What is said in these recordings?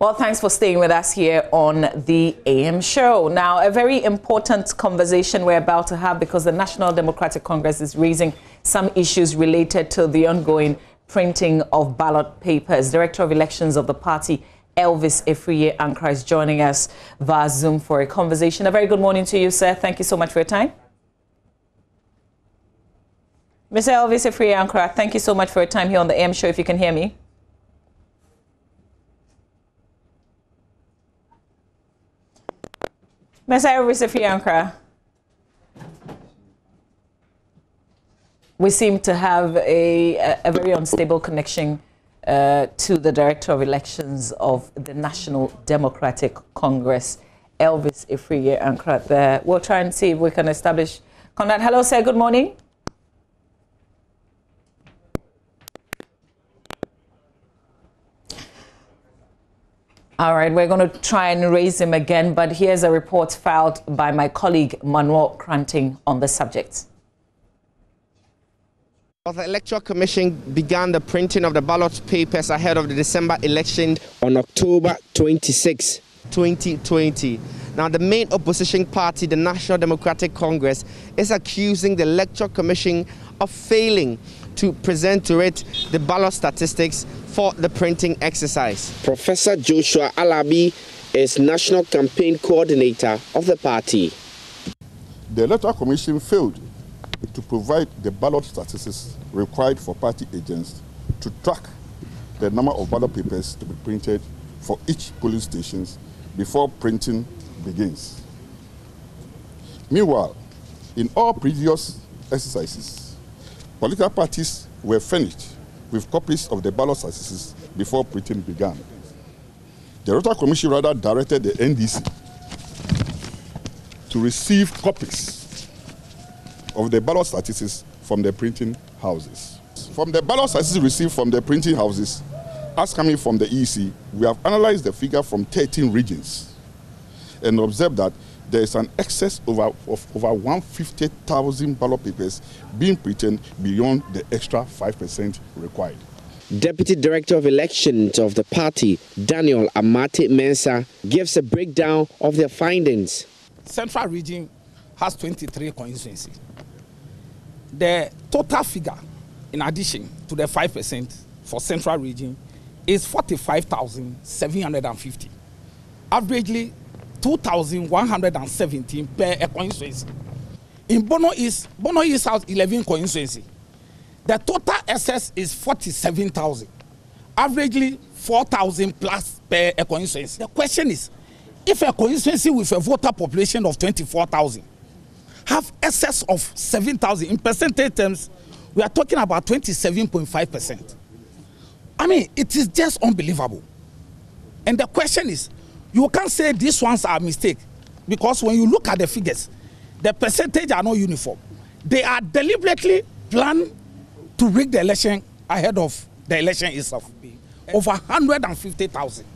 Well, thanks for staying with us here on the AM Show. Now, a very important conversation we're about to have, because the National Democratic Congress is raising some issues related to the ongoing printing of ballot papers. Director of Elections of the party, Elvis Afriyie Ankrah, is joining us via Zoom for a conversation. A very good morning to you, sir. Thank you so much for your time. Mr. Elvis Afriyie Ankrah, thank you so much for your time here on the AM Show, if you can hear me. Mr. Elvis Afriyie Ankrah. We seem to have a very unstable connection to the Director of Elections of the National Democratic Congress, Elvis Afriyie Ankrah there. We'll try and see if we can establish contact. Hello, sir. Good morning. All right, we're going to try and raise him again, but here's a report filed by my colleague Manuel Koranteng on the subject. Well, the Electoral Commission began the printing of the ballot papers ahead of the December election on October 26, 2020. Now, the main opposition party, the National Democratic Congress, is accusing the Electoral Commission of failing to present to it the ballot statistics for the printing exercise. Professor Joshua Alabi is National Campaign Coordinator of the party. The Electoral Commission failed to provide the ballot statistics required for party agents to track the number of ballot papers to be printed for each polling station before printing begins. Meanwhile, in all previous exercises, political parties were furnished with copies of the ballot statistics before printing began. The Electoral Commission rather directed the NDC to receive copies of the ballot statistics from the printing houses. From the ballot statistics received from the printing houses, as coming from the EC, we have analyzed the figure from 13 regions and observed that there is an excess of over 150,000 ballot papers being printed beyond the extra 5% required. Deputy Director of Elections of the party, Daniel Amate Mensah, gives a breakdown of their findings. Central region has 23 constituencies. The total figure, in addition to the 5% for Central Region, is 45,750. Averagely, 2,117 per constituency. In Bono East has 11 constituencies. The total excess is 47,000. Averagely, 4,000 plus per constituency. The question is, if a constituency with a voter population of 24,000 have excess of 7,000, in percentage terms, we are talking about 27.5%. I mean, it is just unbelievable. And the question is, you can't say these ones are a mistake, because when you look at the figures, the percentage are not uniform. They are deliberately planned to rig the election ahead of the election itself. Over 150,000.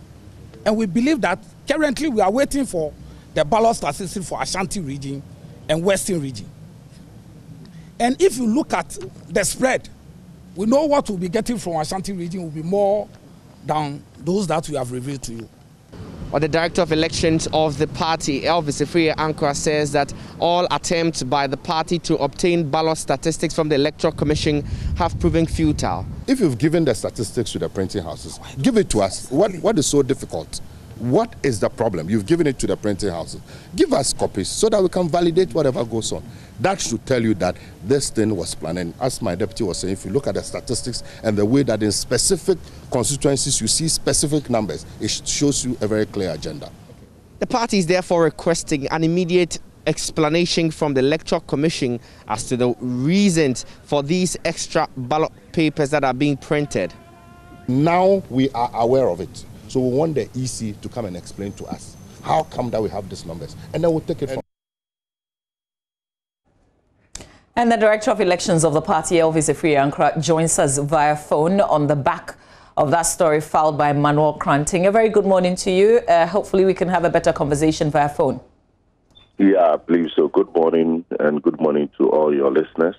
And we believe that currently we are waiting for the ballot statistics for Ashanti region and Western region. And if you look at the spread, we know what we'll be getting from Ashanti region will be more than those that we have revealed to you. Well, the Director of Elections of the party, Elvis Afriyie Ankrah, says that all attempts by the party to obtain ballot statistics from the Electoral Commission have proven futile. If you've given the statistics to the printing houses, give it to us. What is so difficult? What is the problem? You've given it to the printing houses. Give us copies so that we can validate whatever goes on. That should tell you that this thing was planned. And as my deputy was saying, if you look at the statistics and the way that in specific constituencies you see specific numbers, it shows you a very clear agenda. The party is therefore requesting an immediate explanation from the Electoral Commission as to the reasons for these extra ballot papers that are being printed. Now we are aware of it. So we want the EC to come and explain to us how come that we have these numbers, and then we'll take it from. And the Director of Elections of the party, Elvis Afriyie Ankrah, joins us via phone on the back of that story filed by Manuel Koranteng. A very good morning to you. Hopefully we can have a better conversation via phone. Yeah, please. So good morning, and good morning to all your listeners.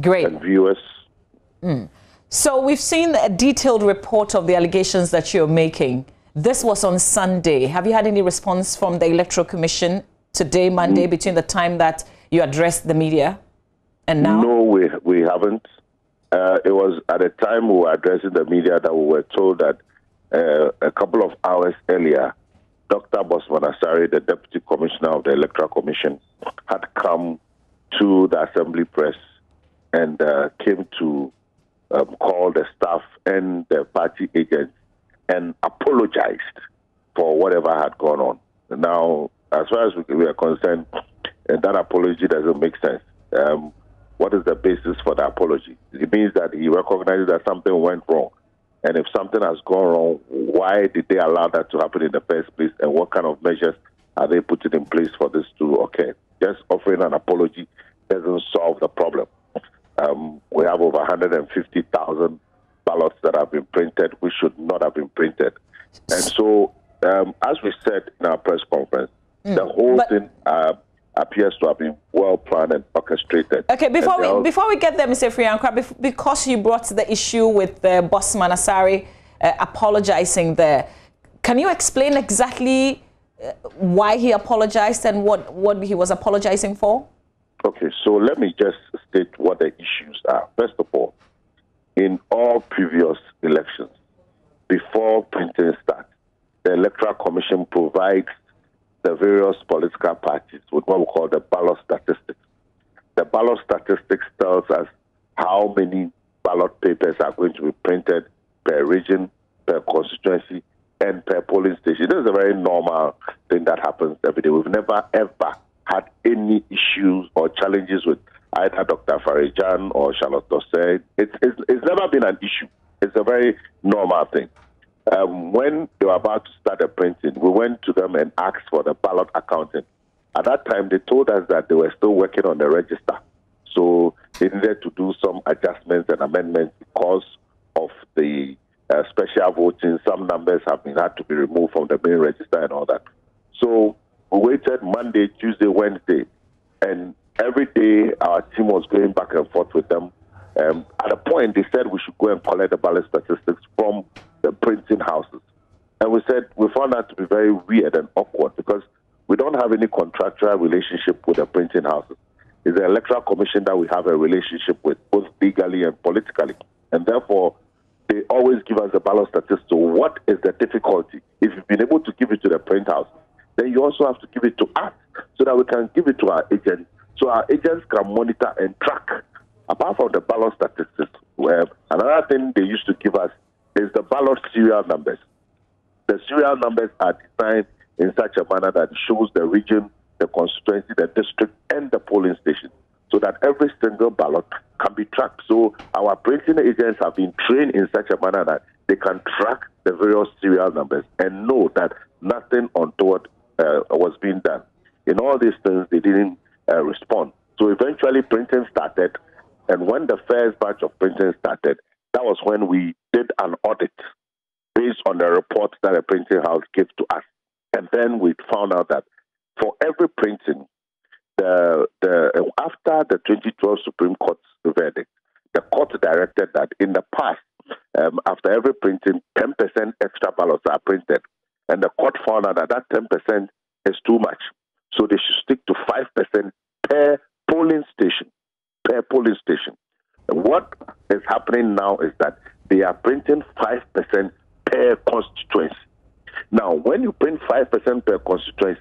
Great. And viewers. So we've seen a detailed report of the allegations that you're making This was on Sunday. Have you had any response from the Electoral Commission today, Monday, between the time that you addressed the media and now? No, we haven't. It was at a time we were addressing the media that we were told that a couple of hours earlier, Dr. Bossman Asare, the Deputy Commissioner of the Electoral Commission, had come to the Assembly Press and came to call the staff and the party agents and apologized for whatever had gone on. Now, as far as we are concerned, that apology doesn't make sense. What is the basis for the apology? It means that he recognizes that something went wrong. And if something has gone wrong, why did they allow that to happen in the first place? And what kind of measures are they putting in place for this to occur? Just offering an apology doesn't solve the problem. We have over 150,000 ballots that have been printed, which should not have been printed. And so, as we said in our press conference, the whole thing appears to have been well planned and orchestrated. Okay, before we get there, Mr. Afriyie Ankrah, because you brought the issue with Bossman Asare apologizing there, can you explain exactly why he apologized and what he was apologizing for? Okay, so let me just state what the issues are. First of all, in all previous elections, before printing starts, the Electoral Commission provides the various political parties with what we call the ballot statistics. The ballot statistics tells us how many ballot papers are going to be printed per region, per constituency, and per polling station. This is a very normal thing that happens every day. We've never, ever had any issues or challenges with either Dr. Farijan or Charlotte Dorsey. It's never been an issue. It's a very normal thing. When they were about to start the printing, we went to them and asked for the ballot accounting. At that time, they told us that they were still working on the register. So they needed to do some adjustments and amendments because of the special voting. Some numbers have been had to be removed from the main register and all that. So we waited Monday, Tuesday, Wednesday, and every day our team was going back and forth with them. At a point, they said we should go and collect the ballot statistics from the printing houses. And we said we found that to be very weird and awkward because we don't have any contractual relationship with the printing houses. It's the Electoral Commission that we have a relationship with, both legally and politically. And therefore, they always give us the ballot statistics. So what is the difficulty? If you've been able to give it to the print house, then you also have to give it to us so that we can give it to our agents, so our agents can monitor and track. Apart from the ballot statistics, another thing they used to give us is the ballot serial numbers. The serial numbers are designed in such a manner that it shows the region, the constituency, the district, and the polling station, so that every single ballot can be tracked. So our printing agents have been trained in such a manner that they can track the various serial numbers and know that nothing untoward was being done. In all these things, they didn't respond. So eventually printing started, and when the first batch of printing started, that was when we did an audit based on the report that a printing house gave to us. And then we found out that for every printing, after the 2012 Supreme Court's verdict, the court directed that in the past, after every printing, 10% extra ballots are printed. And the court found out that 10% is too much. So they should stick to 5% per polling station, per polling station. What is happening now is that they are printing 5% per constituency. Now, when you print 5% per constituency,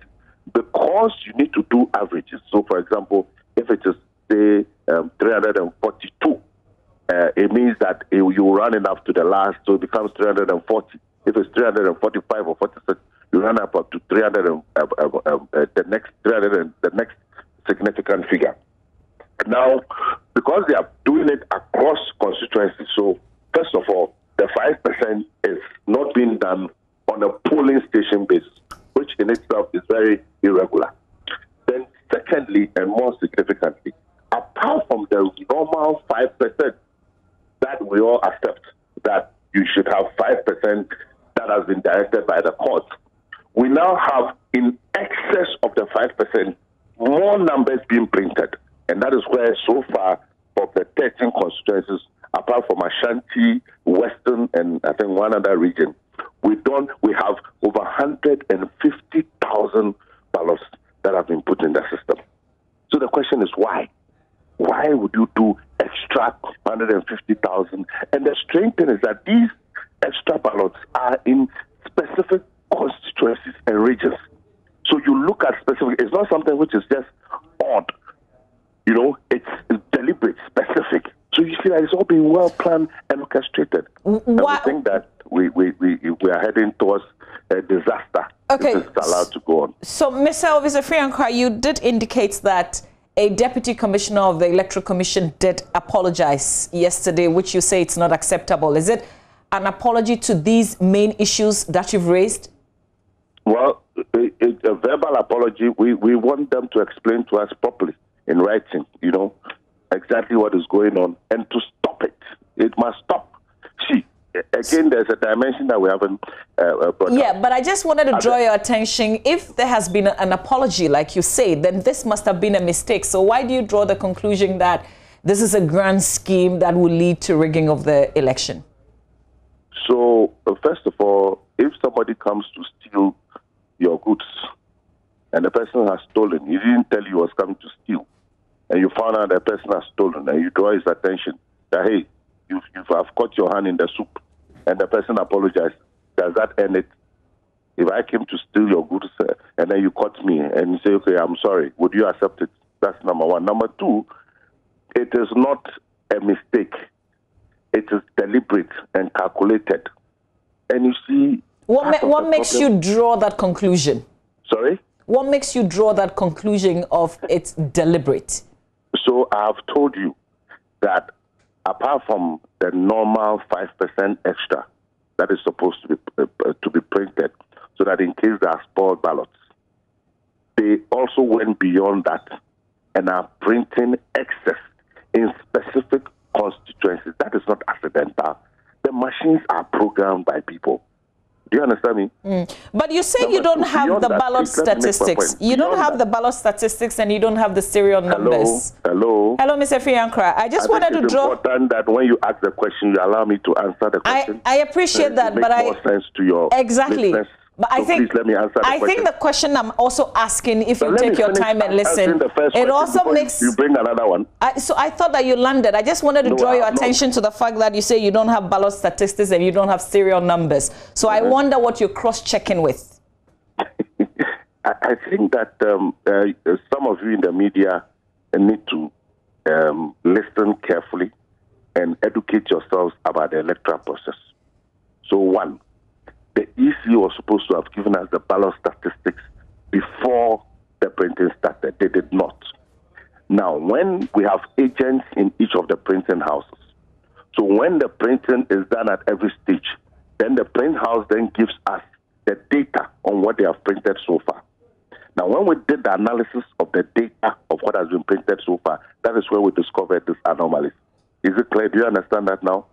because you need to do averages, so for example, if it is, say, 342, it means that you run it up to the last, so it becomes 340. If it's 345 or 46, you run up to 300, the next significant figure. Now, because they are doing it across constituencies, so first of all, the 5% is not being done on a polling station basis, which in itself is very irregular. Then secondly, and more significantly, apart from the normal 5% that we all accept, that you should have 5% that has been directed by the court, we now have in excess of the 5% more numbers being printed. And that is where, so far, of the 13 constituencies, apart from Ashanti, Western, and I think one other region, We have over 150,000 ballots that have been put in the system. So the question is why? Why would you do extra 150,000? And the strange thing is that these extra ballots are in specific constituencies and regions. So you look at specific, it's not something which is just odd. You know, it's deliberate, specific. So you see that it's all been well planned and orchestrated. And I think that we are heading towards a disaster. Okay. This is allowed to go on. So, Mr. Elvis Afriyie Ankrah, you did indicate that a deputy commissioner of the Electoral Commission did apologize yesterday, which you say it's not acceptable. Is it an apology to these main issues that you've raised? Well, it's a verbal apology. We want them to explain to us properly in writing, you know, exactly what is going on and to stop it. It must stop. See, again, there's a dimension that we haven't brought up. Yeah, but I just wanted to draw your attention. If there has been an apology, like you say, then this must have been a mistake. So why do you draw the conclusion that this is a grand scheme that will lead to rigging of the election? So, first of all, if somebody comes to steal your goods and the person has stolen, he didn't tell you he was coming to steal, and you found out the person has stolen, and you draw his attention that, hey, I've caught your hand in the soup, and the person apologized. Does that end it? If I came to steal your goods and then you caught me and you say, okay, I'm sorry, would you accept it? That's number one. Number two, it is not a mistake. It is deliberate and calculated. And you see... What makes you draw that conclusion? Sorry? What makes you draw that conclusion of it's deliberate? So I've told you that apart from the normal 5% extra that is supposed to be printed so that in case there are spoiled ballots, they also went beyond that and are printing excess in specific constituencies. That is not accidental. The machines are programmed by people. Do you understand me? Mm. But you say you don't have the ballot statistics. You don't have the ballot statistics and you don't have the serial numbers. Hello. Hello, Mr. Afriyie Ankrah. I just wanted to draw... It's important that when you ask the question, you allow me to answer the question. I appreciate that, but I... It makes more sense to your... Exactly. But I think the question I'm also asking, if you take your time and listen, it also makes... You bring another one. So I thought that you landed. I just wanted to draw your attention to the fact that you say you don't have ballot statistics and you don't have serial numbers. So I wonder what you're cross-checking with. I think that some of you in the media need to listen carefully and educate yourselves about the electoral process. So one... The EC was supposed to have given us the ballot statistics before the printing started. They did not. Now, when we have agents in each of the printing houses, so when the printing is done at every stage, then the print house then gives us the data on what they have printed so far. Now, when we did the analysis of the data of what has been printed so far, that is where we discovered this anomaly. Is it clear? Do you understand that now?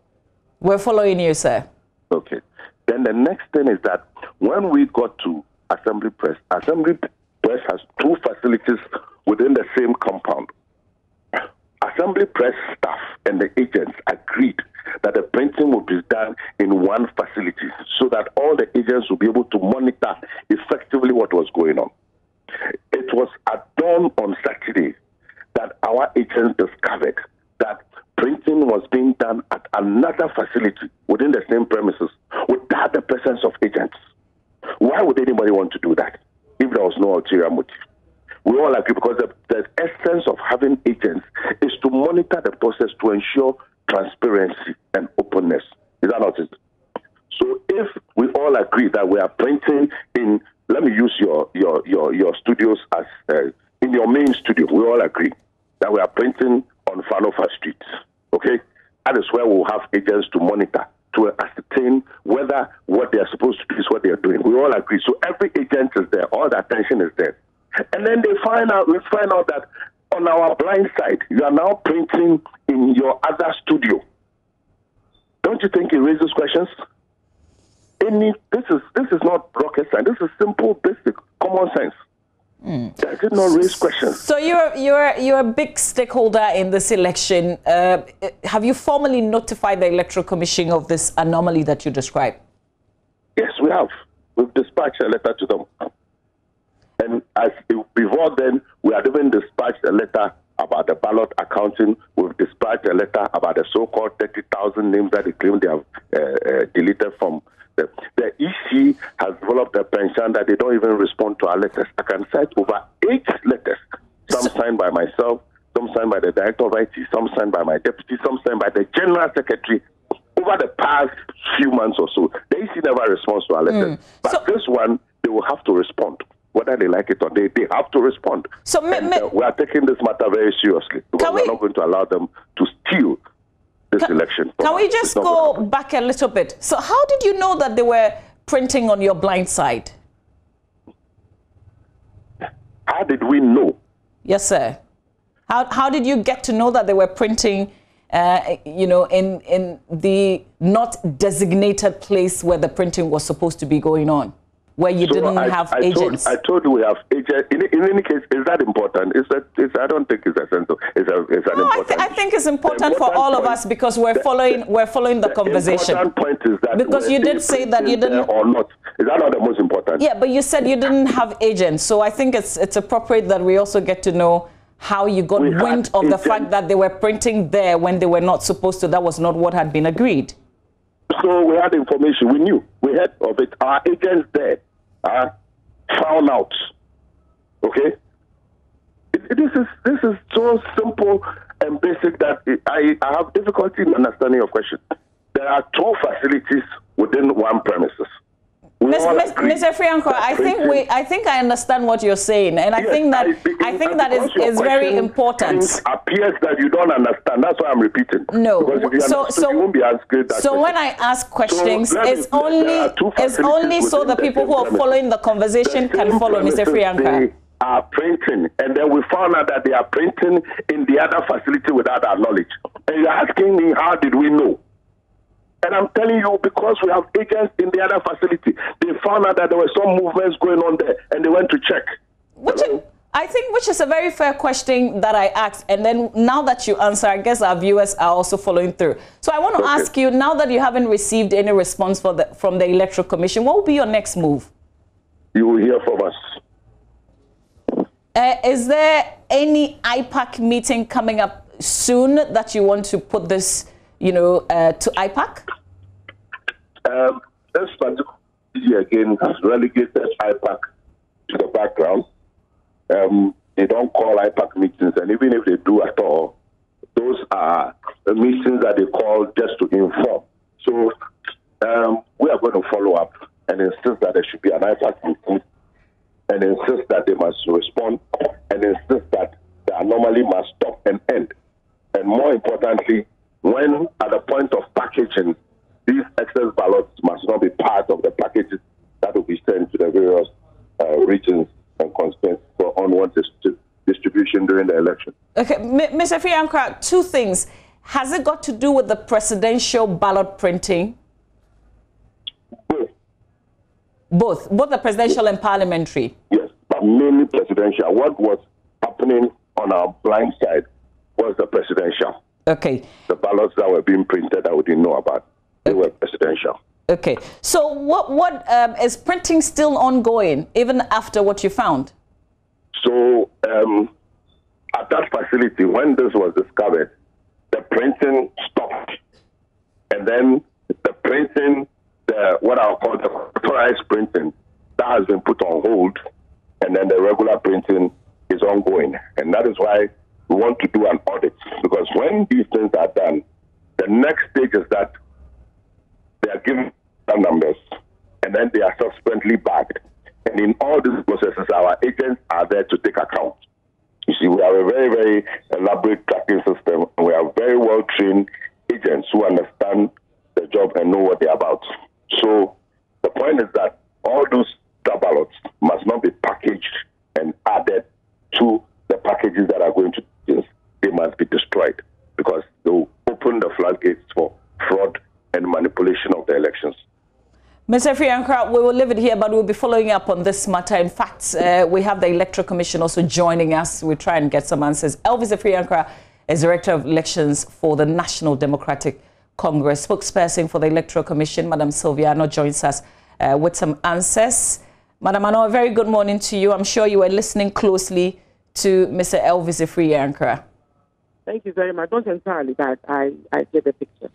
We're following you, sir. Okay. Then the next thing is that when we got to Assembly Press has two facilities within the same compound. Assembly Press staff and the agents agreed that the printing would be done in one facility so that all the agents would be able to monitor effectively what was going on. It was at dawn on Saturday that our agents discovered that printing was being done at another facility within the same premises without the presence of agents. Why would anybody want to do that if there was no ulterior motive? We all agree because the essence of having agents is to monitor the process to ensure transparency and openness. Is that not it? So if we all agree that we are printing in, let me use your studios as, in your main studio, we all agree that we are printing on Falofa Street, okay? That is where we'll have agents to monitor, to ascertain whether what they are supposed to do is what they are doing. We all agree. So every agent is there, all the attention is there. And then we find out that on our blind side, you are now printing in your other studio. Don't you think it raises questions? This is not rocket science. This is simple, basic, common sense. Mm. I did not raise questions. So you're a big stakeholder in this election. Have you formally notified the Electoral Commission of this anomaly that you described? Yeah, enough. We've dispatched a letter to them. And as before then, we had even dispatched a letter about the ballot accounting. We've dispatched a letter about the so-called 30,000 names that they claim they have deleted from. The EC has developed a penchant that they don't even respond to our letters. I can cite over 8 letters, some signed by myself, some signed by the director of IT, some signed by my deputy, some signed by the general secretary. Over the past few months or so, the EC never responds to our letters. But this one, they will have to respond. Whether they like it or they have to respond. So we are taking this matter very seriously because we are not going to allow them to steal this election. Can we just go back a little bit? So how did you know that they were printing on your blind side? How did we know? Yes, sir. How did you get to know that they were printing, you know, in the not designated place where the printing was supposed to be going on? Where you didn't have agents. I told you we have agents. In any case, is that important? I don't think it's essential. It's important. I think it's important for all of us because we're following the conversation. The important point is that because you did say that you didn't or not. Is that not the most important? Yeah, but you said you didn't have agents, so I think it's appropriate that we also get to know how you got wind of the fact that they were printing there when they were not supposed to. That was not what had been agreed. So we had information. We knew. We heard of it. Our agents there found out. Okay? This is so simple and basic that I have difficulty in understanding your question. There are 2 facilities within one premises. Mr. Afriyie Ankrah, I think I understand what you're saying, and I think that is very important. It appears that you don't understand. That's why I'm repeating. No. So you won't be asking that question. When I ask questions, it's only so the people who are following the conversation can follow, Mr. Afriyie Ankrah. Are printing, and then we found out that they are printing in the other facility without our knowledge. And you're asking me, how did we know? And I'm telling you, because we have agents in the other facility, they found out that there were some movements going on there, and they went to check. Which is a very fair question that I asked. And then now that you answer, I guess our viewers are also following through. So I want to ask you, now that you haven't received any response from the Electoral Commission, what will be your next move? You will hear from us. Is there any IPAC meeting coming up soon that you want to put this to IPAC? This particular issue again has relegated IPAC to the background. They don't call IPAC meetings, and even if they do at all, those are the meetings that they call just to inform. So we are going to follow up and insist that there should be an IPAC meeting, and insist that they must respond, and insist that the anomaly must stop and end. And more importantly, when at the point of packaging, these excess ballots must not be part of the packages that will be sent to the various regions and constituencies for unwanted distribution during the election. Okay, Mr. Afriyie Ankrah, 2 things. Has it got to do with the presidential ballot printing? Both the presidential and parliamentary? Yes, but mainly presidential. What was happening on our blind side was the presidential. Okay. The ballots that were being printed that we didn't know about, they were presidential. Okay. So what is printing still ongoing, even after what you found? So at that facility, when this was discovered, the printing stopped. And then the printing, what I'll call the authorized printing, that has been put on hold. And then the regular printing is ongoing. And that is why we want to do an audit, because when these things are done, the next stage is that they are given some numbers, and then they are subsequently bagged. And in all these processes, our agents are there to take account. You see, we have a very, very elaborate tracking system, and we have very well-trained agents who understand the job and know what they're about. So the point is that all those ballots must not be packaged and added to the packages that are going to they must be destroyed, because they'll open the floodgates for fraud and manipulation of the elections. Mr. Afriyie Ankrah, we will leave it here, but we'll be following up on this matter. In fact, we have the Electoral Commission also joining us. We'll try and get some answers. Elvis Afriyie Ankrah is Director of Elections for the National Democratic Congress. Spokesperson for the Electoral Commission, Madam Sylvia Nono, joins us with some answers. Madam Manuel, very good morning to you. I'm sure you were listening closely to Mr. Elvis Afriyie Ankrah. Thank you very much. Not entirely, but I get a picture.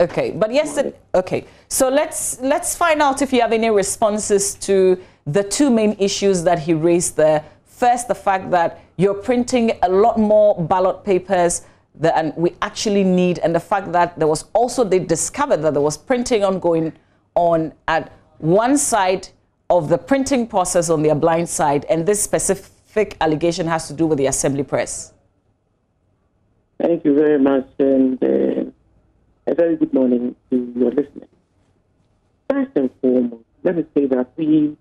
Okay, but yesterday, okay. So let's find out if you have any responses to the two main issues that he raised there. First, the fact that you're printing a lot more ballot papers than we actually need, and the fact that there was also, they discovered that there was printing ongoing on at one side of the printing process on their blind side, and this specific allegation has to do with the Assembly Press. Thank you very much, and a very good morning to your listeners. First and foremost, let me say that we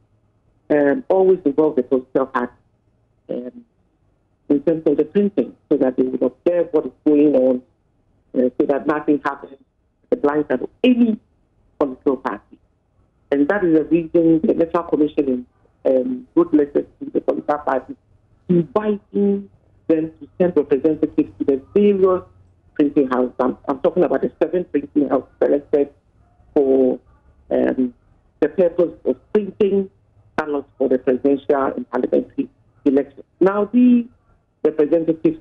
always involve the Postal Act in terms of the printing, so that they would observe what is going on, so that nothing happens, the blind side of any political party. And that is the reason the Electoral Commission wrote letters to the political parties, inviting them to send representatives to the various printing houses. I'm talking about the 7 printing houses selected for the purpose of printing ballots for the presidential and parliamentary elections. Now, these representatives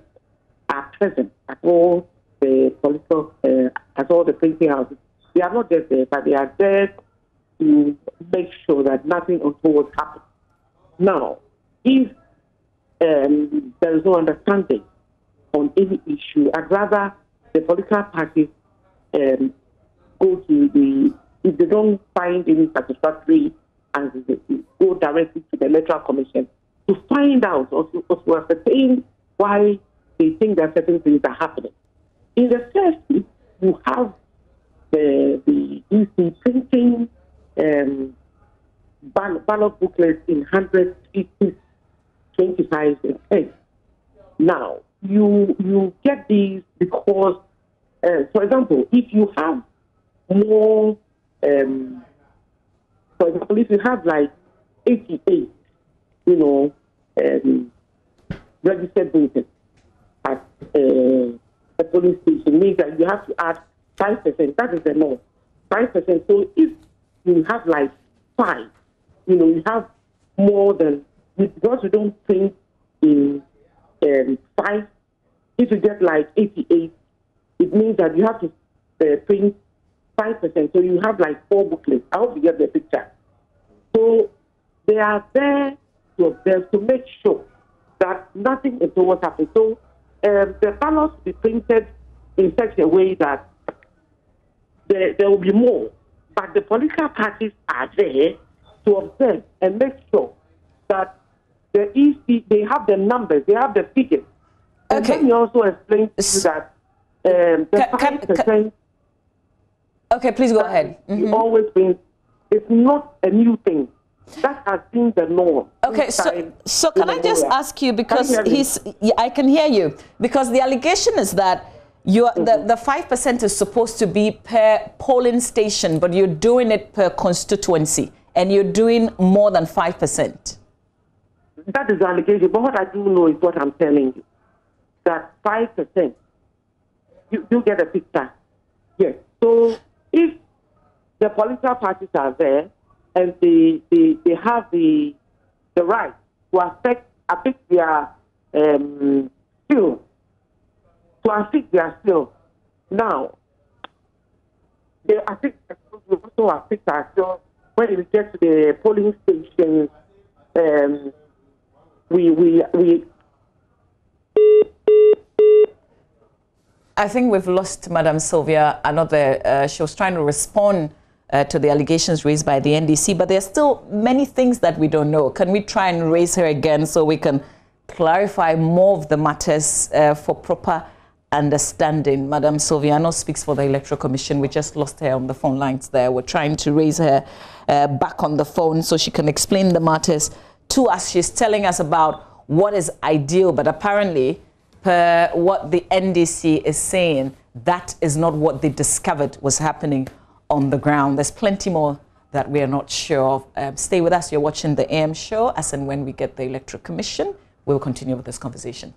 are present at all the political, at all the printing houses. They are not just there, but they are there to make sure that nothing untoward happens. Now, if there is no understanding on any issue, I'd rather the political parties go to the, if they don't find any satisfactory answers, they go directly to the Electoral Commission to find out or to ascertain why they think that certain things are happening. In the first place, you have the EC printing ballot booklets in 125 and 10. Now, you get these because, for example, if you have more, for example, if you have like 88, you know, registered voters at the polling station, means that you have to add 5%. That is the norm, 5%. So if you have like 5, you know, you have more than. Because you don't print in 5, if you get like 88, it means that you have to print 5%. So you have like 4 booklets. I hope you get the picture. So they are there to observe, to make sure that nothing is what happens. So the ballots will be printed in such a way that there will be more. But the political parties are there to observe and make sure that the EC, they have the numbers, they have the figures. Okay. And let me also explain to you that the 5%... Okay, please go ahead. Mm-hmm. You always been, it's not a new thing. That has been the norm. Okay, so can I just ask you, because I can hear you, because the allegation is that you're, mm-hmm. the 5% is supposed to be per polling station, but you're doing it per constituency, and you're doing more than 5%. That is the allegation, but what I do know is what I'm telling you. That 5%, you get a picture. Yes. So if the political parties are there and they have the right to affect their skill, to affect their skill. Now, they affect our skill. When we get to the polling stations, we I think we've lost Madam Sylvia. Another, she was trying to respond to the allegations raised by the NDC, but there are still many things that we don't know. Can we try and raise her again so we can clarify more of the matters for proper understanding? Madam Sylvia Nono speaks for the Electoral Commission. We just lost her on the phone lines there. We're trying to raise her back on the phone so she can explain the matters to us. She's telling us about what is ideal, but apparently, per what the NDC is saying, that is not what they discovered was happening on the ground. There's plenty more that we are not sure of. Stay with us. You're watching the AM Show. As and when we get the Electoral Commission, we'll continue with this conversation.